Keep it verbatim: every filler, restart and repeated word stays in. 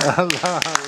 Allah.